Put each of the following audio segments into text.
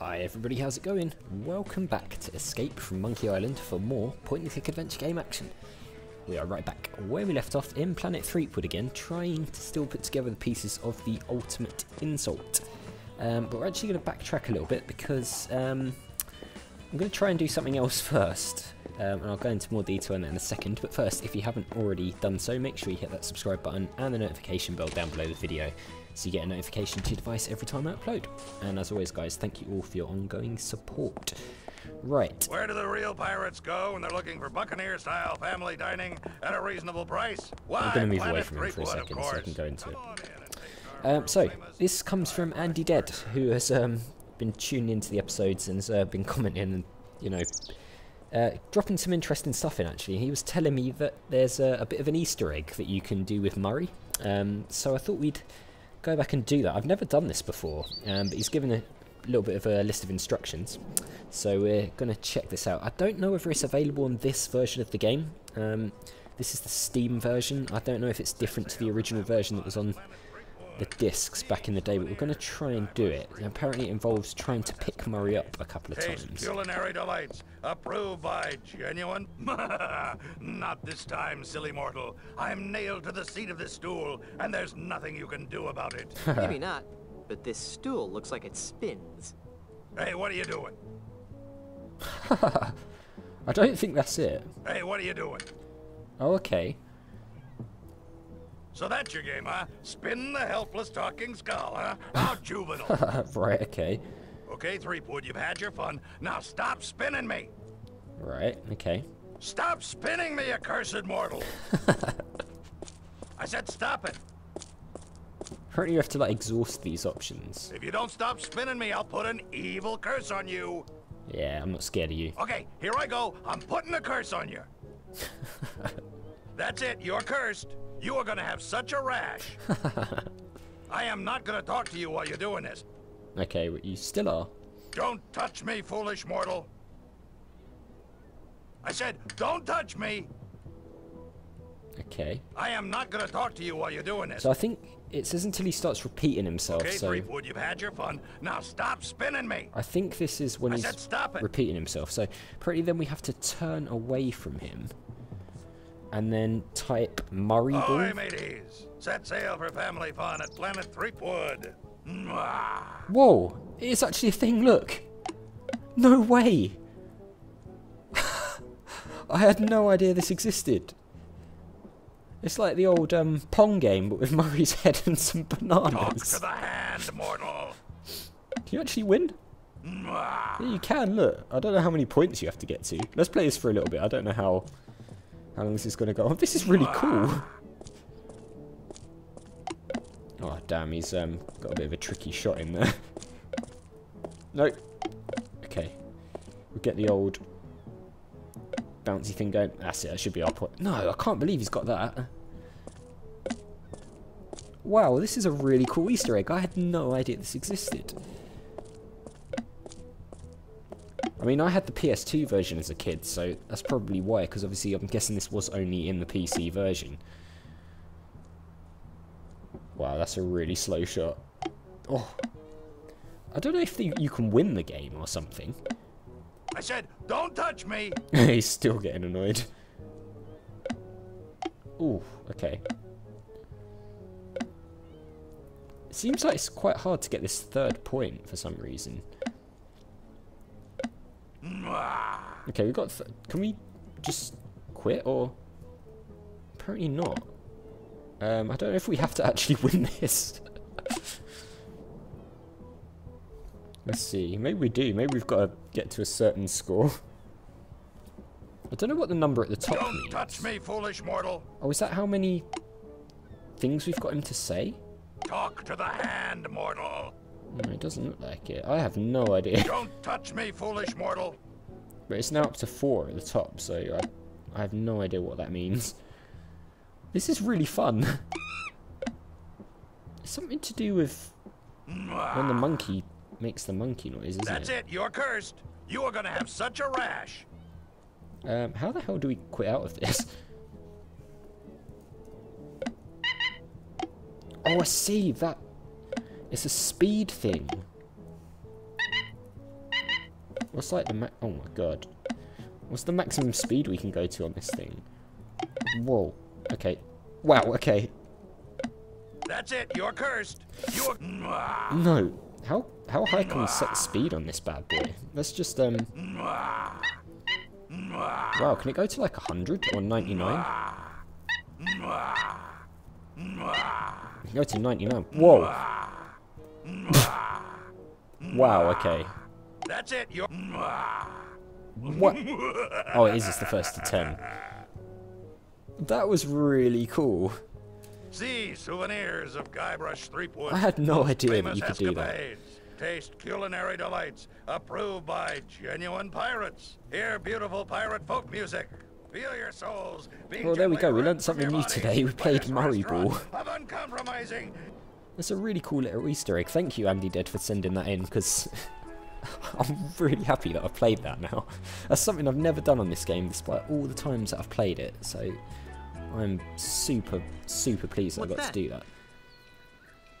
Hi everybody, how's it going? Welcome back to Escape from Monkey Island for more point-and-click adventure game action. We are right back where we left off in Planet Threepwood again, trying to still put together the pieces of the Ultimate Insult. But we're actually going to backtrack a little bit because I'm going to try and do something else first. And I'll go into more detail in that in a second, but first, if you haven't already done so, make sure you hit that subscribe button and the notification bell down below the video, so you get a notification to your device every time I upload. And as always, guys, thank you all for your ongoing support. Right. Where do the real pirates go when they're looking for Buccaneer-style family dining at a reasonable price? Why? I'm going to move away from him for a second so I can go into it. So, this comes from Andy Dead, who has been tuning into the episodes and has been commenting and, you know, dropping some interesting stuff in, actually. He was telling me that there's a bit of an Easter egg that you can do with Murray. So I thought we'd go back and do that. I've never done this before, but he's given a little bit of a list of instructions. So we're going to check this out. I don't know whether it's available on this version of the game. This is the Steam version. I don't know if it's different to the original version that was on the discs back in the day, but we're going to try and do it. And apparently it involves trying to pick Murray up a couple of times. Taste culinary delights approved by genuine. Not this time, silly mortal. I'm nailed to the seat of this stool, and there's nothing you can do about it. Maybe not, but this stool looks like it spins. Hey, what are you doing? I don't think that's it. Hey, what are you doing? Oh, okay. So that's your game, huh? Spin the helpless talking skull, huh? How juvenile. Right, okay. Okay, Threepwood, you've had your fun. Now stop spinning me. Right, okay. Stop spinning me, accursed mortal. I said stop it. Apparently you have to, like, exhaust these options. If you don't stop spinning me, I'll put an evil curse on you. Yeah, I'm not scared of you. Okay, here I go. I'm putting a curse on you. That's it, you're cursed. You are going to have such a rash. I am not going to talk to you while you're doing this. Okay, but you still are. Don't touch me, foolish mortal. I said, don't touch me. Okay. I am not going to talk to you while you're doing this. So I think it says until he starts repeating himself. Okay, so Threepwood, you've had your fun. Now stop spinning me. I think this is when he's repeating himself. So apparently then we have to turn away from him. And then type Murray Ball. Ahoy, mateys. Set sail for family fun at Planet Threepwood. Mwah. Whoa, it's actually a thing, look. No way. I had no idea this existed. It's like the old Pong game, but with Murray's head and some bananas. Talk to the hand, mortal. Can you actually win? Mwah. Yeah, you can, look. I don't know how many points you have to get to. Let's play this for a little bit. I don't know how... how long is this going to go on? This is really cool. Oh, damn, he's got a bit of a tricky shot in there. Nope. Okay. We'll get the old bouncy thing going. That's it, that should be our point. No, I can't believe he's got that. Wow, this is a really cool Easter egg. I had no idea this existed. I mean, I had the PS2 version as a kid, so that's probably why, because obviously I'm guessing this was only in the PC version. Wow, that's a really slow shot. Oh, I don't know if you can win the game or something. I said, don't touch me! He's still getting annoyed. Ooh, okay. It seems like it's quite hard to get this third point for some reason. Okay, we got... can we just quit, or...? Apparently not. I don't know if we have to actually win this. Let's see. Maybe we do. Maybe we've got to get to a certain score. I don't know what the number at the top means. Don't touch me, foolish mortal. Oh, is that how many things we've got him to say? Talk to the hand, mortal. No, it doesn't look like it. I have no idea. Don't touch me, foolish mortal. But it's now up to 4 at the top, so I have no idea what that means. This is really fun. It's something to do with when the monkey makes the monkey noise, isn't it? That's it. You're cursed. You are going to have such a rash. How the hell do we quit out of this? Oh, I see that. It's a speed thing. What's like the oh my god. What's the maximum speed we can go to on this thing? Whoa. Okay. Wow, okay. That's it, you're cursed. You're no. How high can we set the speed on this bad boy? Let's just wow, can it go to like 100 or 99? We can go to 99. Whoa. Wow, okay. That's it, you're what? Oh, it is just the first to 10. That was really cool. See souvenirs of Guybrush Threepwood. I had no idea that you could do that. Taste culinary delights approved by genuine pirates. Hear beautiful pirate folk music. Feel your souls. Well, there we go. We learned something new today. We played Murray Ball. That's a really cool little Easter egg. Thank you, Andy Dead, for sending that in, because I'm really happy that I've played that now. That's something I've never done on this game, despite all the times that I've played it. So I'm super, super pleased that I got to do that.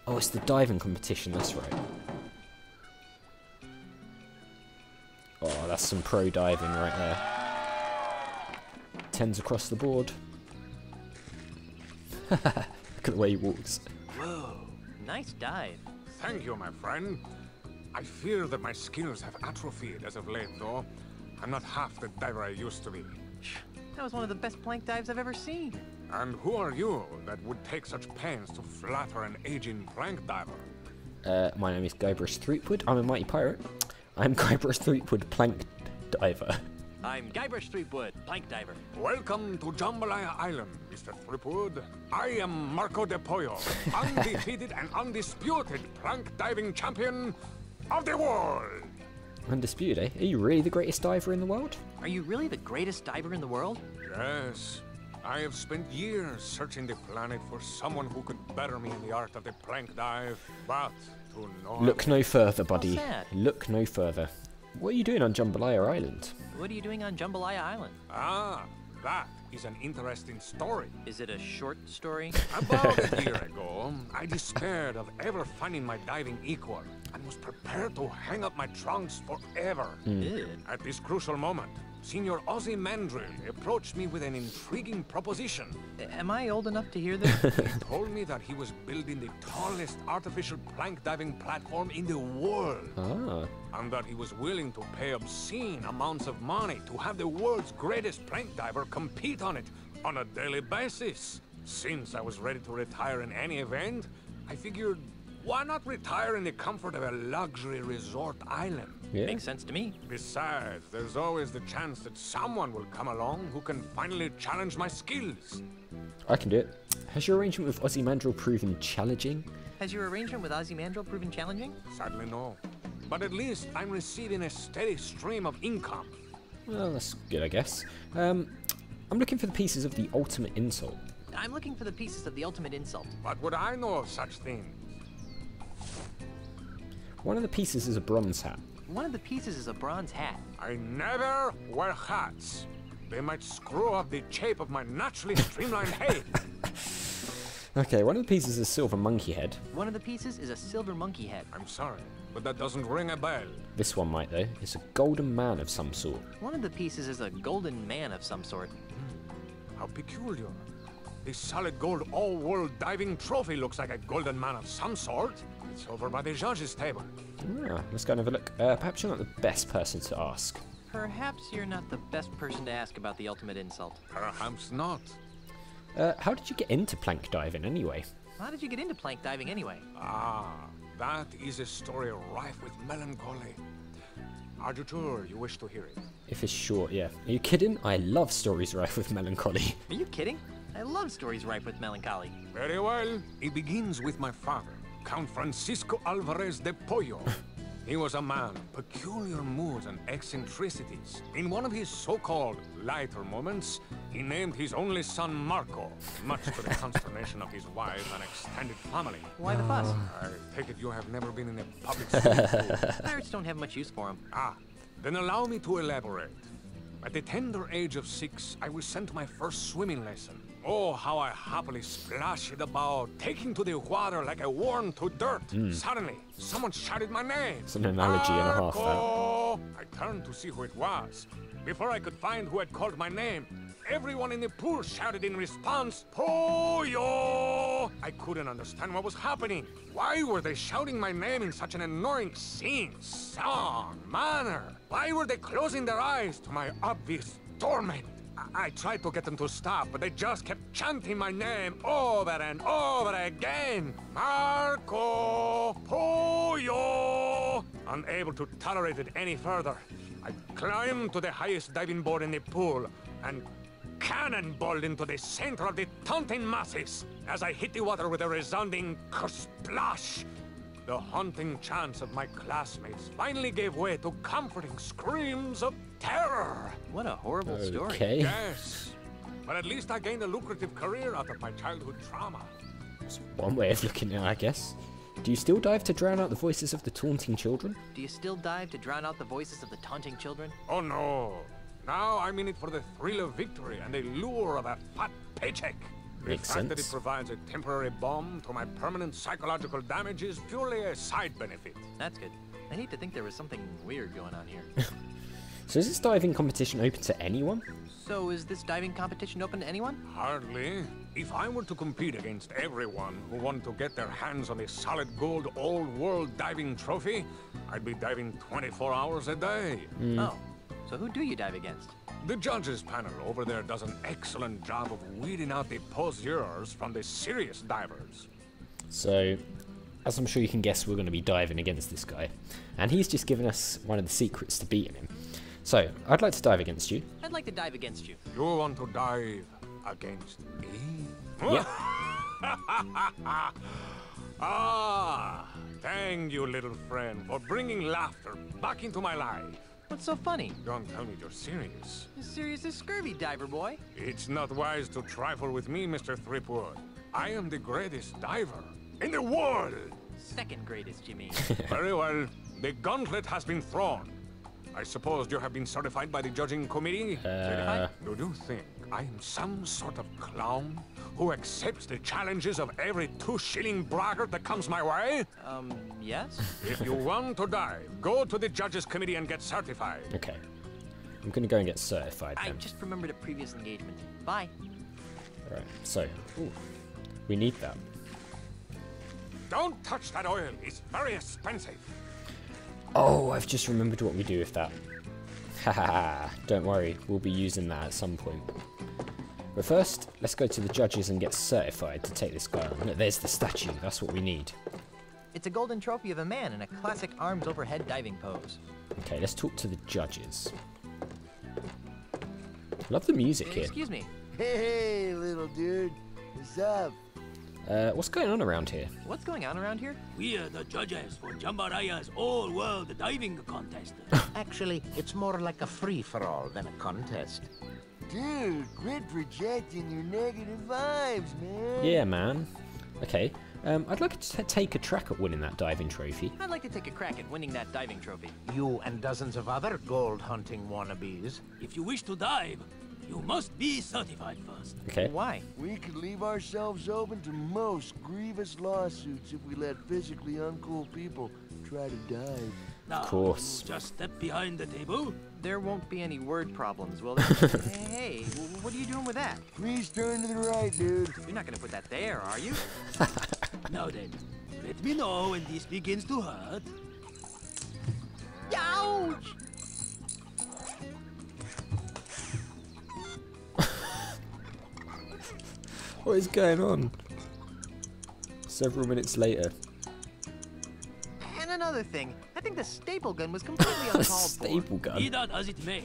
Oh, it's the diving competition. That's right. Oh, that's some pro diving right there. Tens across the board. Look at the way he walks. Whoa, nice dive. Thank you, my friend. I fear that my skills have atrophied as of late, though. I'm not half the diver I used to be. That was one of the best plank dives I've ever seen. And who are you that would take such pains to flatter an aging plank diver? My name is Guybrush Threepwood. I'm a mighty pirate. I'm Guybrush Threepwood, plank diver. I'm Guybrush Threepwood, plank diver. Welcome to Jambalaya Island, Mr. Threepwood. I am Marco De Poyo, undefeated and undisputed plank diving champion of the world. Undisputed, eh? Are you really the greatest diver in the world? Are you really the greatest diver in the world? Yes. I have spent years searching the planet for someone who could better me in the art of the plank dive, but... Look no further, buddy. Look no further. What are you doing on Jambalaya Island? What are you doing on Jambalaya Island? Ah, that is an interesting story. Is it a short story? About a year ago, I despaired of ever finding my diving equal and was prepared to hang up my trunks forever. At this crucial moment, Senior Ozymandril approached me with an intriguing proposition. Am I old enough to hear this? He told me that he was building the tallest artificial plank diving platform in the world. And that he was willing to pay obscene amounts of money to have the world's greatest plank diver compete on it on a daily basis. Since I was ready to retire in any event, I figured, why not retire in the comfort of a luxury resort island? Yeah. Makes sense to me. Besides, there's always the chance that someone will come along who can finally challenge my skills. I can do it. Has your arrangement with Ozymandril proven challenging? Sadly, no. But at least I'm receiving a steady stream of income. Well, that's good, I guess. I'm looking for the pieces of the Ultimate Insult. What would I know of such things? One of the pieces is a bronze hat. I never wear hats. They might screw up the shape of my naturally streamlined head. Okay, one of the pieces is a silver monkey head. I'm sorry, but that doesn't ring a bell. This one might, though. It's a golden man of some sort. How peculiar. This solid gold all-world diving trophy looks like a golden man of some sort. It's over by the judges' table. Yeah, let's go and have a look. Perhaps you're not the best person to ask. About the Ultimate Insult. Perhaps not. How did you get into plank diving anyway? Ah, that is a story rife with melancholy. Are you sure you wish to hear it? If it's short, yeah. Are you kidding? I love stories rife with melancholy. Very well. It begins with my father, Count Francisco Alvarez de Pollo. He was a man of peculiar moods and eccentricities. In one of his so-called lighter moments, he named his only son Marco, much to the consternation of his wife and extended family. Why the fuss? I take it you have never been in a public school. Pirates don't have much use for him. Ah, then allow me to elaborate. At the tender age of 6, I was sent to my first swimming lesson. Oh, how I happily splashed about, taking to the water like a worm to dirt. Suddenly, someone shouted my name. It's an analogy and a half, that. I turned to see who it was. Before I could find who had called my name, everyone in the pool shouted in response, Poyo! I couldn't understand what was happening. Why were they shouting my name in such an annoying sing-song manner? Why were they closing their eyes to my obvious torment? I tried to get them to stop, but they just kept chanting my name over and over again. Marco Pollo! Unable to tolerate it any further, I climbed to the highest diving board in the pool and cannonballed into the center of the taunting masses. As I hit the water with a resounding kersplosh, the haunting chants of my classmates finally gave way to comforting screams of terror. What a horrible story. Yes, but at least I gained a lucrative career out of my childhood trauma. That's one way of looking at it, I guess. Do you still dive to drown out the voices of the taunting children? Oh no. Now I'm in it for the thrill of victory and the lure of a fat paycheck. Makes sense. The fact that it provides a temporary bomb to my permanent psychological damage is purely a side benefit. That's good. I hate to think there was something weird going on here. So is this diving competition open to anyone? Hardly. If I were to compete against everyone who wanted to get their hands on a solid gold all-world diving trophy, I'd be diving 24 hours a day. Oh, so who do you dive against? The judges panel over there does an excellent job of weeding out the poseurs from the serious divers. So, as I'm sure you can guess, we're going to be diving against this guy. And he's just given us one of the secrets to beating him. So, I'd like to dive against you. You want to dive against me? Yeah. Thank you, little friend, for bringing laughter back into my life. What's so funny? Don't tell me you're serious. As serious as scurvy, diver boy. It's not wise to trifle with me, Mr. Threepwood. I am the greatest diver in the world. Second greatest, Jimmy. Very well. The gauntlet has been thrown. I suppose you have been certified by the judging committee? Certified? Do you think I am some sort of clown who accepts the challenges of every 2-shilling braggart that comes my way? Yes. If you want to dive, go to the judges committee and get certified. Okay. I'm going to go and get certified then. I just remembered a previous engagement. Bye. Alright, so. Ooh, we need that. Don't touch that oil. It's very expensive. Oh, I've just remembered what we do with that. Haha, don't worry, we'll be using that at some point. But first, let's go to the judges and get certified to take this guy on. Look, there's the statue, that's what we need. It's a golden trophy of a man in a classic arms overhead diving pose. Okay, let's talk to the judges. Love the music here. Excuse me. Hey, little dude, what's up? What's going on around here? We are the judges for Jambalaya's all-world diving contest. Actually, it's more like a free-for-all than a contest. Dude, quit projecting your negative vibes, man. Yeah, man. Okay, I'd like to take a crack at winning that diving trophy. You and dozens of other gold-hunting wannabes. If you wish to dive, you must be certified first. Okay. Why? We could leave ourselves open to most grievous lawsuits if we let physically uncool people try to dive. Now, of course. Just step behind the table. There won't be any word problems, will there? Hey, what are you doing with that? Please turn to the right, dude. You're not going to put that there, are you? Now then, let me know when this begins to hurt. Ouch! What is going on? Several minutes later. And another thing, I think the staple gun was completely uncalled for. Staple gun? Be that as it may,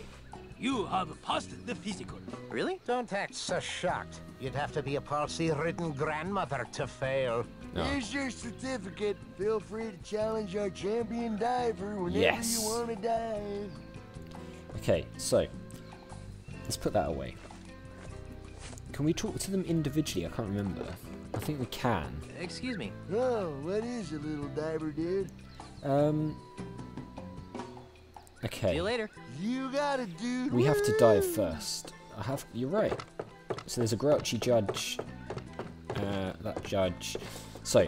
you have passed the physical. Really? Don't act so shocked. You'd have to be a palsy-ridden grandmother to fail. No. Here's your certificate. Feel free to challenge our champion diver whenever you want to dive. Okay, so let's put that away. Can we talk to them individually? I can't remember. I think we can. Excuse me. Oh, what is a little diver, dude? Okay. See you later. You got it, dude. We have to dive first. You're right. So there's a grouchy judge. That judge. So,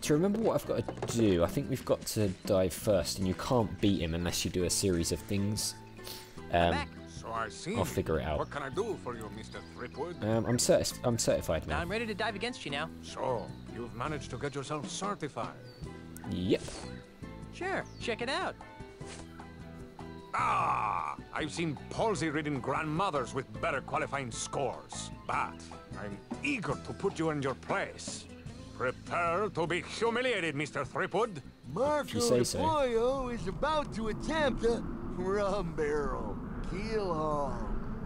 to remember what I've got to do, I think we've got to dive first, and you can't beat him unless you do a series of things. So I see. I'll figure it out. What can I do for you, Mr. Threepwood? I'm certified now. I'm ready to dive against you now. So, you've managed to get yourself certified. Yep. Sure, check it out. Ah! I've seen palsy-ridden grandmothers with better qualifying scores, but I'm eager to put you in your place. Prepare to be humiliated, Mr. Threepwood. Marco De Poyo is about to attempt a rum barrel, keel haul,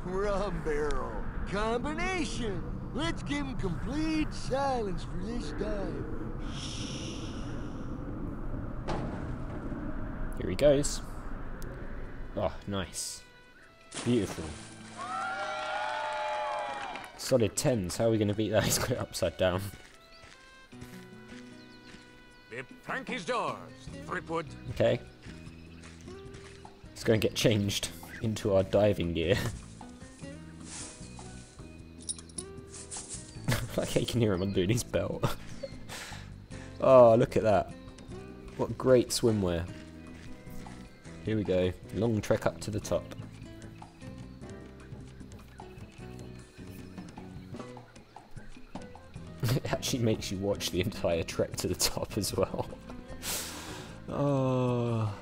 rum barrel combination. Let's give him complete silence for this time. Here he goes. Oh, nice. Beautiful. Solid tens. How are we going to beat that? He's got it upside down. The prank is yours, Threepwood. Okay. Let's go and get changed into our diving gear. Like you can hear him undoing his belt. Oh, look at that. What great swimwear. Here we go. Long trek up to the top. It actually makes you watch the entire trek to the top as well. Oh.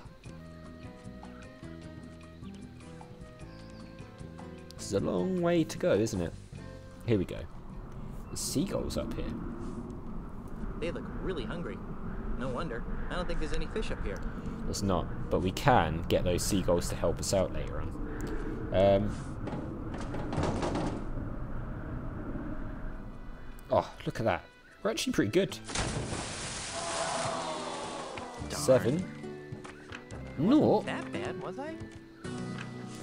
This is a long way to go, isn't it? Here we go. There's seagulls up here. They look really hungry. No wonder. I don't think there's any fish up here. There's not, but we can get those seagulls to help us out later on. Oh, look at that. We're actually pretty good. Darn. 7. Not that bad, was I?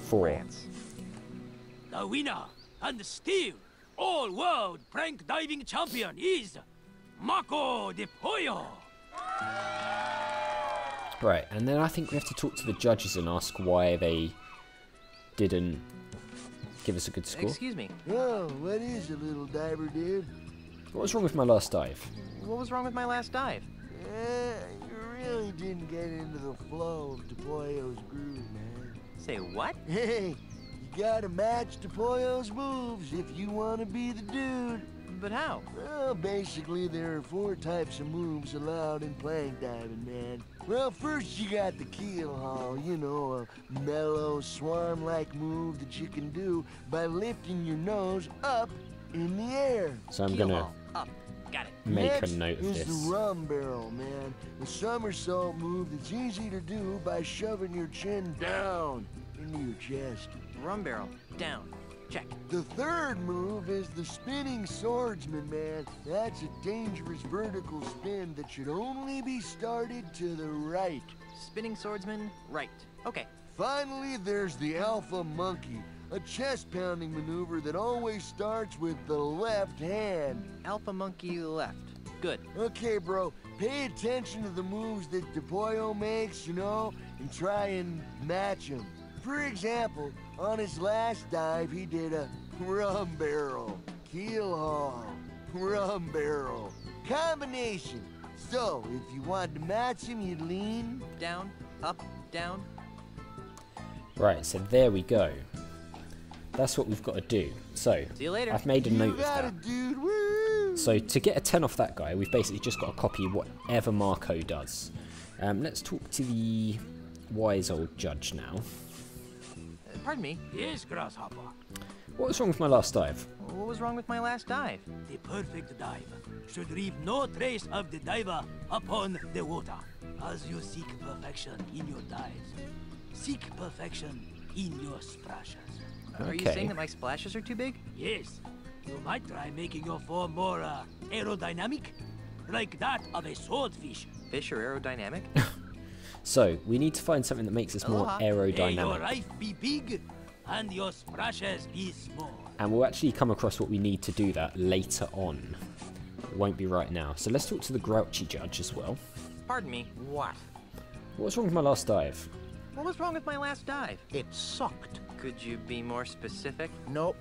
4. The winner and still all world prank diving champion is Marco De Poyo. Right, and then I think we have to talk to the judges and ask why they didn't give us a good score. Excuse me. Oh, what is a little diver, dude? What was wrong with my last dive? What was wrong with my last dive? You really didn't get into the flow of De Poyo's groove, man. Say what? Hey, you gotta match De Poyo's moves if you want to be the dude. But how? Well, basically there are 4 types of moves allowed in plank diving, man. Well, first you got the keel haul, you know, a mellow, swarm-like move that you can do by lifting your nose up in the air. So I'm gonna make a note of this. Next is the rum barrel, man. The somersault move that's easy to do by shoving your chin down into your chest. Rum barrel, down. Check. The third move is the spinning swordsman, man. That's a dangerous vertical spin that should only be started to the right. Spinning swordsman, right. Okay. Finally, there's the alpha monkey, a chest-pounding maneuver that always starts with the left hand. Alpha monkey left. Good. Okay, bro. Pay attention to the moves that De Poyo makes, you know, and try and match them. For example, on his last dive, he did a rum barrel, keel haul, rum barrel combination. So, if you wanted to match him, you'd lean down, up, down. Right, so there we go. That's what we've got to do. So, see you later. I've made a note of that. Dude, woo! So, to get a 10 off that guy, we've basically just got to copy whatever Marco does. Let's talk to the wise old judge now. Pardon me? Yes, Grasshopper. What was wrong with my last dive? What was wrong with my last dive? The perfect dive should leave no trace of the diver upon the water. As you seek perfection in your dives, seek perfection in your splashes. Okay. Are you saying that my splashes are too big? Yes. You might try making your form more aerodynamic, like that of a swordfish. Fish are aerodynamic? So, we need to find something that makes us more aerodynamic. May your life be big and your splashes be small. And we'll actually come across what we need to do that later on. It won't be right now. So let's talk to the grouchy judge as well. Pardon me, what? What was wrong with my last dive? What was wrong with my last dive? It sucked. Could you be more specific? Nope.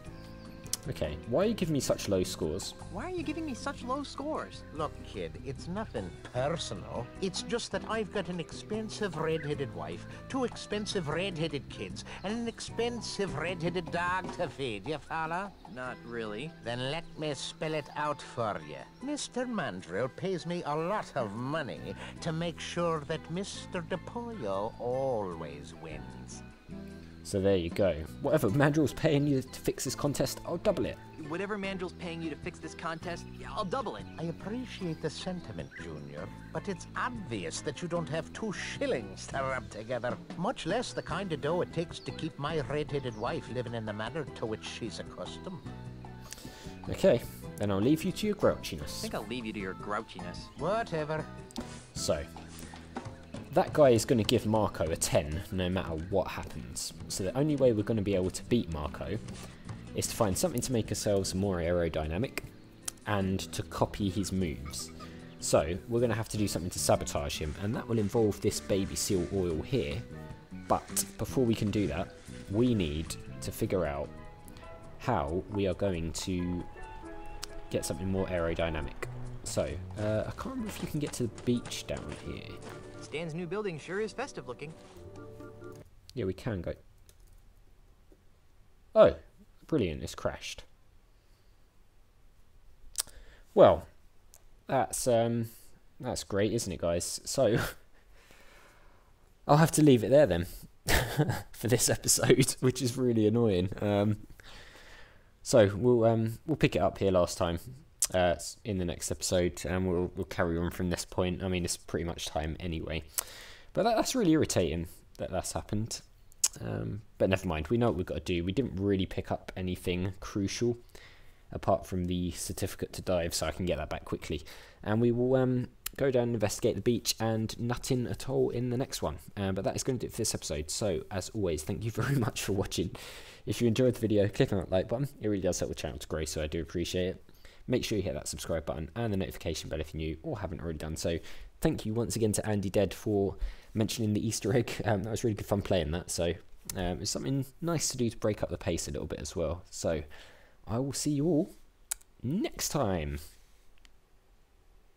Okay, why are you giving me such low scores? Why are you giving me such low scores? Look, kid, it's nothing personal. It's just that I've got an expensive red-headed wife, two expensive red-headed kids, and an expensive red-headed dog to feed. You follow? Not really. Then let me spell it out for you. Mr. Mandrill pays me a lot of money to make sure that Mr. De Poyo always wins. So there you go. Whatever Mandrill's paying you to fix this contest, I'll double it. Whatever Mandrill's paying you to fix this contest, I'll double it. I appreciate the sentiment, Junior, but it's obvious that you don't have 2 shillings to rub together, much less the kind of dough it takes to keep my red-headed wife living in the manner to which she's accustomed. Okay, then I'll leave you to your grouchiness. I think I'll leave you to your grouchiness. Whatever. So, that guy is going to give Marco a 10 no matter what happens. So the only way we're going to be able to beat Marco is to find something to make ourselves more aerodynamic and to copy his moves. So we're going to have to do something to sabotage him, and that will involve this baby seal oil here. But before we can do that, we need to figure out how we are going to get something more aerodynamic. So I can't remember if you can get to the beach down here. Dan's new building sure is festive looking. Yeah, we can go. Oh, brilliant, it's crashed. Well, that's great, isn't it, guys? So I'll have to leave it there then for this episode, which is really annoying. So we'll pick it up here last time. In the next episode, and we'll carry on from this point. I mean, it's pretty much time anyway, but that's really irritating that that's happened. But never mind, we know what we've got to do. We didn't really pick up anything crucial apart from the certificate to dive, so I can get that back quickly, and we will go down and investigate the beach and Nuttin Atoll in the next one. But that is going to do it for this episode. So as always, thank you very much for watching. If you enjoyed the video, click on that like button. It really does help the channel to grow, so I do appreciate it. Make sure you hit that subscribe button and the notification bell if you're new or haven't already done so. Thank you once again to Andy Dead for mentioning the Easter egg. That was really good fun playing that. So it's something nice to do to break up the pace a little bit as well. So I will see you all next time.